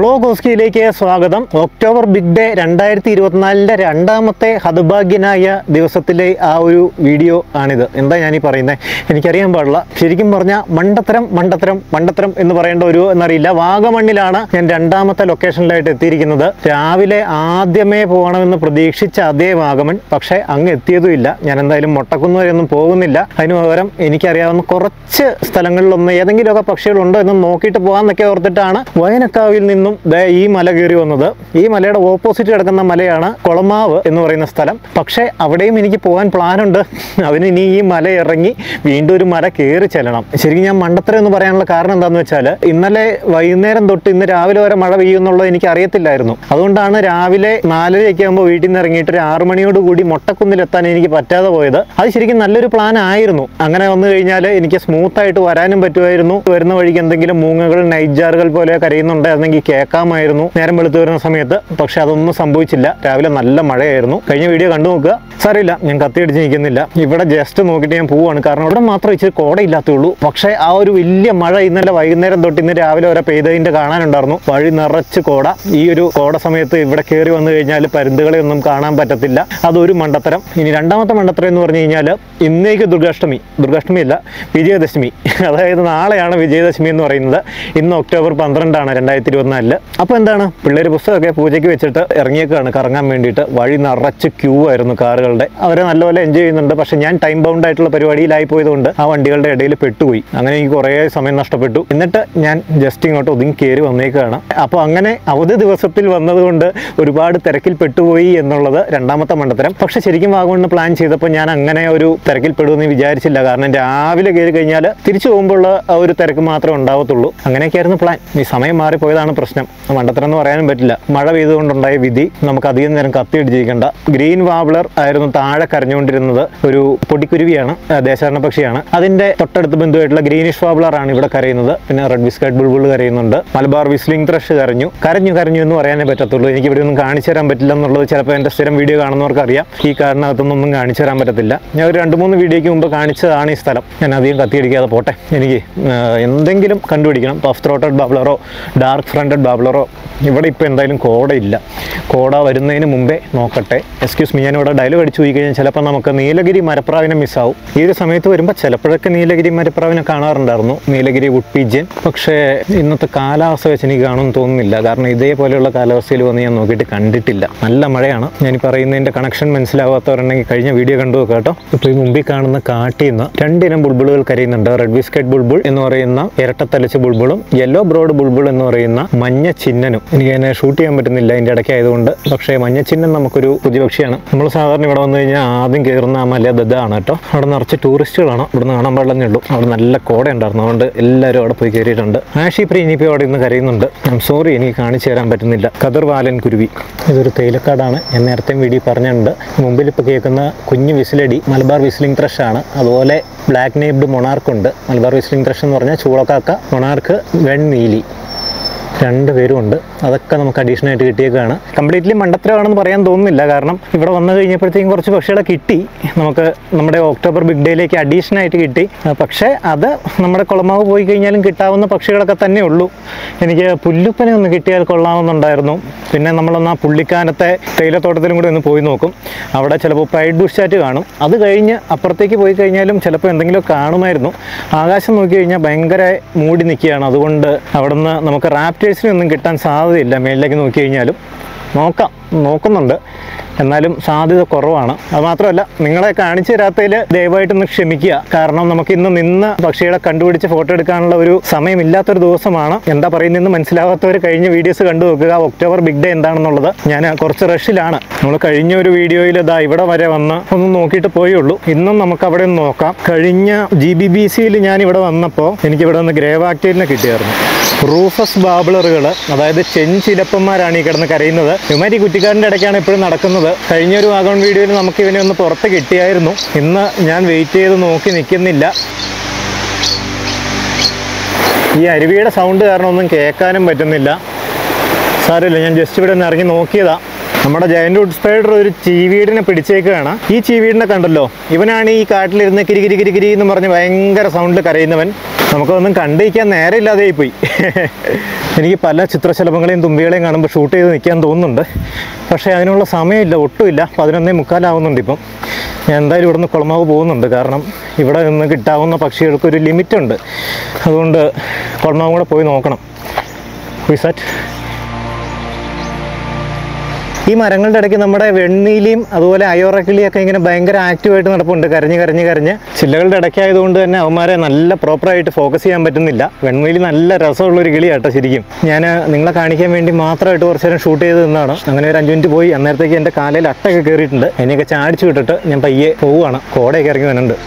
വ്ളോഗോസ്കി യിലേക്ക് സ്വാഗതം. October big day 2024-ലെ രണ്ടാമത്തെ ഹതഭാഗ്യനായ ദിവസത്തിലെ ആ ഒരു വീഡിയോ ആണിത്. എന്താ ഞാനീ പറയുന്നത് എനിക്കറിയാൻ പാടില്ല. ശരിക്കും പറഞ്ഞാൽ മണ്ടത്തരം എന്ന് പറയേണ്ട ഒരു എന്നറിയില്ല. വാഗമണ്ണിലാണ് ഞാൻ രണ്ടാമത്തെ ലൊക്കേഷനിലായിട്ട് എത്തിയിരിക്കുന്നത്. രാവിലെ ആദ്യമേ പോകണമെന്ന് പ്രതീക്ഷിച്ച അതേ വാഗമൺ, പക്ഷേ അങ്ങ് എത്തിയതുമില്ല. ഞാൻ എന്തായാലും മൊട്ടക്കുന്ന് വരെയൊന്നും പോകുന്നില്ല. അതിനു പകരം എനിക്കറിയാവുന്ന കുറച്ച് സ്ഥലങ്ങളിലൊന്ന് ഏതെങ്കിലുമൊക്കെ പക്ഷികളുണ്ടോ എന്ന് നോക്കിയിട്ട് പോകാമെന്നൊക്കെ ഓർത്തിട്ടാണ് വയനക്കാവിൽ നിന്നും ഈ മല കയറി വന്നത്. ഈ മലയുടെ ഓപ്പോസിറ്റ് കിടക്കുന്ന മലയാണ് കൊളമാവ് എന്ന് പറയുന്ന സ്ഥലം. പക്ഷേ അവിടെയും എനിക്ക് പോകാൻ പ്ലാനുണ്ട്. അവന് ഇനി ഈ മല ഇറങ്ങി വീണ്ടും ഒരു മല കയറി ചെല്ലണം. ശരിക്കും ഞാൻ മണ്ടത്തരം എന്ന് പറയാനുള്ള കാരണം എന്താണെന്ന് വെച്ചാൽ, ഇന്നലെ വൈകുന്നേരം തൊട്ട് ഇന്ന് രാവിലെ വരെ മഴ പെയ്യുന്നുള്ളത് എനിക്ക് അറിയത്തില്ലായിരുന്നു. അതുകൊണ്ടാണ് രാവിലെ 4:30 ആകുമ്പോൾ വീട്ടിൽ നിന്ന് ഇറങ്ങിയിട്ട് ഒരു 6 മണിയോടുകൂടി മൊട്ടക്കുന്നിലെത്താൻ എനിക്ക് പറ്റാതെ പോയത്. അത് ശരിക്കും നല്ലൊരു പ്ലാൻ ആയിരുന്നു. അങ്ങനെ വന്നു കഴിഞ്ഞാൽ എനിക്ക് സ്മൂത്തായിട്ട് വരാനും പറ്റുമായിരുന്നു. വരുന്ന വഴിക്ക് എന്തെങ്കിലും മൂങ്ങകൾ നൈജാറുകൾ പോലെ കരയുന്നുണ്ടായിരുന്നെങ്കിൽ കേൾക്കാമായിരുന്നു നേരം വെളുത്തു വരുന്ന സമയത്ത്. പക്ഷെ അതൊന്നും സംഭവിച്ചില്ല. രാവിലെ നല്ല മഴയായിരുന്നു. കഴിഞ്ഞ വീഡിയോ കണ്ടു നോക്കുക. സാരമില്ല, ഞാൻ കത്തിയടിച്ച് നിൽക്കുന്നില്ല. ഇവിടെ ജസ്റ്റ് നോക്കിയിട്ട് ഞാൻ പോവാണ്. കാരണം ഇവിടെ മാത്രം ഇച്ചിരി കോടയില്ലാത്തുള്ളൂ. പക്ഷേ ആ ഒരു വലിയ മഴ ഇന്നലെ വൈകുന്നേരം തൊട്ട് ഇന്ന് രാവിലെ വരെ പെയ്തതിൻ്റെ കാണാനുണ്ടായിരുന്നു. വഴി നിറച്ച് കോട. ഈ ഒരു കോട സമയത്ത് ഇവിടെ കയറി വന്നു കഴിഞ്ഞാൽ പരുന്തുകളെ ഒന്നും കാണാൻ പറ്റത്തില്ല. അതൊരു മണ്ടത്തരം. ഇനി രണ്ടാമത്തെ മണ്ടത്തരം എന്ന് പറഞ്ഞു കഴിഞ്ഞാൽ, ഇന്നേക്ക് ദുർഗാഷ്ടമിയല്ല വിജയദശമി. അതായത് നാളെയാണ് വിജയദശമി എന്ന് പറയുന്നത്. ഇന്ന് ഒക്ടോബർ 12-ആണ് 2024. അപ്പോൾ എന്താണ്, പിള്ളേർ പുസ്തകമൊക്കെ പൂജയ്ക്ക് വെച്ചിട്ട് ഇറങ്ങിയേക്കാണ് കറങ്ങാൻ വേണ്ടിയിട്ട്. വഴി നിറച്ച് ക്യൂ ആയിരുന്നു കാറുകളുടെ. അവരെ നല്ലപോലെ എൻജോയ് ചെയ്യുന്നുണ്ട്. പക്ഷെ ഞാൻ ടൈം ബൗണ്ട് ആയിട്ടുള്ള പരിപാടിയിലായി പോയതുകൊണ്ട് ആ വണ്ടികളുടെ ഇടയിൽ പെട്ടുപോയി. അങ്ങനെ എനിക്ക് കുറേ സമയം നഷ്ടപ്പെട്ടു. എന്നിട്ട് ഞാൻ ജസ്റ്റ് ഇങ്ങോട്ട് ഒതുങ്ങി കയറി വന്നേക്കാണ്. അപ്പോൾ അങ്ങനെ അവധി ദിവസത്തിൽ വന്നതുകൊണ്ട് ഒരുപാട് തിരക്കിൽ പെട്ടുപോയി എന്നുള്ളത് രണ്ടാമത്തെ മണ്ടത്തരം. പക്ഷെ ശരിക്കും വാഗമണ്ണ് പ്ലാൻ ചെയ്തപ്പോൾ ഞാൻ അങ്ങനെ ഒരു തിരക്കിൽ പെടുമെന്ന് വിചാരിച്ചില്ല. കാരണം രാവിലെ കയറി കഴിഞ്ഞാൽ തിരിച്ചു പോകുമ്പോൾ ആ ഒരു തിരക്ക് മാത്രമേ ഉണ്ടാവത്തുള്ളൂ. അങ്ങനെയൊക്കെയായിരുന്നു പ്ലാൻ. ഈ സമയം മാറിപ്പോയതാണ് പ്രശ്നം. മണ്ടത്തരം എന്ന് പറയാനും പറ്റില്ല. മഴ പെയ്തുകൊണ്ടുണ്ടായ വിധി. നമുക്ക് അധികം നേരം കത്തിയിടിച്ചിരിക്കേണ്ട. ഗ്രീൻ വാബ്ലർ ആയിരുന്നു താഴെ കരഞ്ഞുകൊണ്ടിരുന്നത്. ഒരു പൊടിക്കുരുവിയാണ്, ദേശാടന പക്ഷിയാണ്. അതിൻ്റെ തൊട്ടടുത്ത് ബന്ധുവായിട്ടുള്ള ഗ്രീനിഷ് വാബ്ലർ ആണ് ഇവിടെ കരയുന്നത്. പിന്നെ റെഡ് വിസ്കറ്റ് ബുൾബുൾ കരയുന്നുണ്ട്. മലബാർ വിസ്ലിംഗ് ത്രഷ് കരഞ്ഞു എന്ന് പറയാനേ പറ്റത്തുള്ളൂ. എനിക്ക് ഇവിടെ ഒന്നും കാണിച്ചു തരാൻ പറ്റില്ല എന്നുള്ളത് ചിലപ്പോൾ എൻ്റെ സ്ഥിരം വീഡിയോ കാണുന്നവർക്ക് അറിയാം. ഈ കാരണത്തൊന്നും കാണിച്ചു തരാൻ പറ്റത്തില്ല. ഞാൻ ഒരു 2-3 വീഡിയോയ്ക്ക് മുമ്പ് കാണിച്ചതാണ് ഈ സ്ഥലം. ഞാൻ അധികം കത്തിയടിക്കാതെ പോട്ടെ. എനിക്ക് എന്തെങ്കിലും കണ്ടുപിടിക്കണം. പഫ് ത്രോട്ടഡ് ബബ്ലറോ ഡാർക്ക് ഫ്രണ്ടഡ് ബബ്ലറോ. ഇവിടെ ഇപ്പോൾ എന്തായാലും കോടയില്ല. കോട വരുന്നതിന് മുമ്പേ നോക്കട്ടെ. എക്സ്ക്യൂസ് മീ, ഞാനിവിടെ ഡയലോഗ് അടിച്ചു പോയി കഴിഞ്ഞാൽ ചിലപ്പോൾ നമുക്ക് നീലഗിരി മരപ്രാവിനെ മിസ്സാവും. ഈ ഒരു സമയത്ത് വരുമ്പോൾ ചിലപ്പോഴൊക്കെ നീലഗിരി മരപ്രാവിനെ കാണാറുണ്ടായിരുന്നു, നീലഗിരി വുഡ് പീജിയൻ. പക്ഷേ ഇന്നത്തെ കാലാവസ്ഥ വെച്ച് എനിക്ക് കാണുമെന്ന് തോന്നുന്നില്ല. കാരണം ഇതേപോലെയുള്ള കാലാവസ്ഥയിൽ വന്ന് ഞാൻ നോക്കിയിട്ട് കണ്ടിട്ടില്ല. നല്ല മഴയാണ്. ഞാൻ പറയുന്നതിൻ്റെ കണക്ഷൻ മനസ്സിലാവാത്തവരുണ്ടെങ്കിൽ കഴിഞ്ഞ വീഡിയോ കണ്ടു നോക്കാം കേട്ടോ. ഇപ്പോൾ ഈ മുമ്പിൽ കാണുന്ന കാട്ടിൽ നിന്ന് 2 ഇനം ബുൾബുളുകൾ കരയുന്നുണ്ട്. റെഡ് വിസ്കറ്റ് ബുൾബുൾ എന്ന് പറയുന്ന ഇരട്ടത്തലച്ച് ബുൾബുളും യെല്ലോ ബ്രോഡ് ബുൾബുൾ എന്ന് പറയുന്ന മഞ്ഞ ചിഹ്നനും. എനിക്ക് അതിനെ ഷൂട്ട് ചെയ്യാൻ പറ്റുന്നില്ല ഇതിൻ്റെ ഇടയ്ക്കായതുകൊണ്ട്. പക്ഷേ മഞ്ഞ ചിഹ്നം നമുക്കൊരു പ്രതിപക്ഷിയാണ്. നമ്മൾ സാധാരണ ഇവിടെ വന്നു കഴിഞ്ഞാൽ ആദ്യം കയറുന്ന ആ മല ദതാണ് കേട്ടോ. അവിടെ നിറച്ച് ടൂറിസ്റ്റുകളാണ്. ഇവിടെ നിന്ന് കാണാൻ പാടില്ലെന്നേ ഉള്ളൂ. അവിടെ നല്ല കോട ഉണ്ടായിരുന്നു. അതുകൊണ്ട് എല്ലാവരും അവിടെ പോയി കയറിയിട്ടുണ്ട്. ആഷി പ്രീ ഇനിയിപ്പോൾ അവിടെ ഇന്ന് കരയുന്നുണ്ട്. ഐ എം സോറി, എനിക്ക് കാണിച്ചു തരാൻ പറ്റുന്നില്ല. കതിർവാലൻ കുരുവി. ഇതൊരു തേയിലക്കാടാണ്. ഞാൻ നേരത്തെ വീഡിയോ പറഞ്ഞിട്ടുണ്ട്. മുമ്പിൽ ഇപ്പോൾ കേൾക്കുന്ന കുഞ്ഞു വിസിലടി മലബാർ വിസിലിംഗ് ത്രഷ് ആണ്. അതുപോലെ ബ്ലാക്ക് നേബ്ഡ് മൊണാർക്കുണ്ട്. മലബാർ വിസിലിംഗ് ത്രഷ് എന്ന് പറഞ്ഞാൽ ചൂളക്കാക്ക, മൊണാർക്ക്, വെൺനീലി. 2 പേരും ഉണ്ട്. അതൊക്കെ നമുക്ക് അഡീഷണൽ ആയിട്ട് കിട്ടിയേക്കാണ്. കംപ്ലീറ്റ്ലി മണ്ടത്തരമാണെന്ന് പറയാൻ തോന്നുന്നില്ല. കാരണം ഇവിടെ വന്നു കഴിഞ്ഞപ്പോഴത്തേക്കും കുറച്ച് പക്ഷികളെ കിട്ടി നമുക്ക്. നമ്മുടെ ഒക്ടോബർ ബിഗ് ഡേയിലേക്ക് അഡീഷണൽ ആയിട്ട് കിട്ടി. പക്ഷേ അത് നമ്മുടെ കുളമാവ് പോയി കഴിഞ്ഞാലും കിട്ടാവുന്ന പക്ഷികളൊക്കെ തന്നെ ഉള്ളൂ. എനിക്ക് പുല്ലുപ്പനെ ഒന്ന് കിട്ടിയാൽ കൊള്ളാമെന്നുണ്ടായിരുന്നു. പിന്നെ നമ്മളൊന്ന് ആ പുള്ളിക്കാനത്തെ തേയിലത്തോട്ടത്തിലും കൂടി ഒന്ന് പോയി നോക്കും. അവിടെ ചിലപ്പോൾ പ്രൈഡ് ബുഷ് ചാറ്റ് കാണും. അത് കഴിഞ്ഞ് അപ്പുറത്തേക്ക് പോയി കഴിഞ്ഞാലും ചിലപ്പോൾ എന്തെങ്കിലും കാണുമായിരുന്നു. ആകാശം നോക്കി കഴിഞ്ഞാൽ ഭയങ്കര മൂടി നിൽക്കുകയാണ്. അതുകൊണ്ട് അവിടെ നിന്ന് നമുക്ക് റാപ്റ്റ് ഒന്നും കിട്ടാൻ സാധ്യതയില്ല. മേളിലേക്ക് നോക്കി കഴിഞ്ഞാലും നോക്കാം, നോക്കുന്നുണ്ട്, എന്നാലും സാധ്യത കുറവാണ്. അത് മാത്രമല്ല, നിങ്ങളെ കാണിച്ചു തരാത്തതിൽ ദയവായിട്ടൊന്ന് ക്ഷമിക്കുക. കാരണം നമുക്ക് ഇന്ന് നിന്ന് പക്ഷികളെ കണ്ടുപിടിച്ച് ഫോട്ടോ എടുക്കാനുള്ള ഒരു സമയമില്ലാത്തൊരു ദിവസമാണ്. എന്താ പറയുന്നതെന്ന് മനസ്സിലാവാത്തവർ കഴിഞ്ഞ വീഡിയോസ് കണ്ടു നോക്കുക. ഒക്ടോബർ ബിഗ് ഡേ എന്താണെന്നുള്ളത് ഞാൻ കുറച്ച് റഷിലാണ്. നമ്മൾ കഴിഞ്ഞ ഒരു വീഡിയോയിൽ ഇതാ ഇവിടെ വരെ വന്ന് ഒന്ന് നോക്കിയിട്ട് പോയേ ഉള്ളൂ. ഇന്നും നമുക്ക് അവിടെ ഒന്ന് നോക്കാം. കഴിഞ്ഞ GBBCയിൽ ഞാൻ ഇവിടെ വന്നപ്പോൾ എനിക്കിവിടെ നിന്ന് ഗ്രേവാക്ടീരിനെ കിട്ടിയായിരുന്നു. റൂഫസ് ബാബ്ലറുകൾ, അതായത് ചെഞ്ചിലപ്പന്മാരാണ് ഈ കിടന്ന് കരയുന്നത്. ഇമാരി കുറ്റിക്കാരൻ്റെ ഇടയ്ക്കാണ് എപ്പോഴും നടക്കുന്നത്. കഴിഞ്ഞൊരു വാഗമൺ വീഡിയോയിൽ നമുക്ക് ഇവനെ ഒന്ന് പുറത്ത് കിട്ടിയായിരുന്നു. ഇന്ന് ഞാൻ വെയിറ്റ് ചെയ്ത് നോക്കി നിൽക്കുന്നില്ല. ഈ അരുവിയുടെ സൗണ്ട് കാരണം ഒന്നും കേൾക്കാനും പറ്റുന്നില്ല. സാരമില്ല, ഞാൻ ജസ്റ്റ് ഇവിടെ ഒന്ന് ഇറങ്ങി നോക്കിയതാ. നമ്മുടെ ജയന്റ് വുഡ് സ്പൈഡർ ഒരു ചീവീടിനെ പിടിച്ചേക്കുകയാണ്. ഈ ചീവീടിനെ കണ്ടല്ലോ, ഇവനാണ് ഈ കാട്ടിലിരുന്ന് കിരികിരി കിരികിരി എന്ന് പറഞ്ഞ് ഭയങ്കര സൗണ്ടിൽ കരയുന്നവൻ. നമുക്കൊന്നും കണ്ടിരിക്കാൻ നേരെ ഇല്ലാതെയായി പോയി. എനിക്ക് പല ചിത്രശലഭങ്ങളെയും തുമ്പികളെയും കാണുമ്പോൾ ഷൂട്ട് ചെയ്ത് നിൽക്കാൻ തോന്നുന്നുണ്ട്. പക്ഷേ അതിനുള്ള സമയമില്ല, ഒട്ടുമില്ല. 11:45 ഇപ്പം. ഞാൻ എന്തായാലും ഇവിടുന്ന് കുളമാവ് പോകുന്നുണ്ട്, കാരണം ഇവിടെ നിന്ന് കിട്ടാവുന്ന പക്ഷികൾക്കൊരു ലിമിറ്റുണ്ട്. അതുകൊണ്ട് കുളമാവും കൂടെ പോയി നോക്കണം. ഈ മരങ്ങളുടെ ഇടയ്ക്ക് നമ്മുടെ വെണ്ണീലിയും അതുപോലെ അയോറക്കിളിയൊക്കെ ഇങ്ങനെ ഭയങ്കര ആക്റ്റീവായിട്ട് നടപ്പുണ്ട്, കരഞ്ഞ്. ചില്ലകളുടെ ഇടയ്ക്കായതുകൊണ്ട് തന്നെ അവന്മാരെ നല്ല പ്രോപ്പറായിട്ട് ഫോക്കസ് ചെയ്യാൻ പറ്റുന്നില്ല. വെണ്ണീലി നല്ല രസമുള്ളൊരു കിളിയാട്ടോ ശരിക്കും. ഞാൻ നിങ്ങളെ കാണിക്കാൻ വേണ്ടി മാത്രമായിട്ട് കുറച്ച് നേരം ഷൂട്ട് ചെയ്ത് നിന്നാണ്. അങ്ങനെ ഒരു 5 മിനിറ്റ് പോയി. അന്നേരത്തേക്ക് എൻ്റെ കാലയിൽ അട്ടയൊക്കെ കയറിയിട്ടുണ്ട്. എന്നെയൊക്കെ ചാടിച്ചു വിട്ടിട്ട് ഞാൻ പയ്യെ പോവുകയാണ്. കോടയൊക്കെ ഇറങ്ങി വന്നിട്ടുണ്ട്.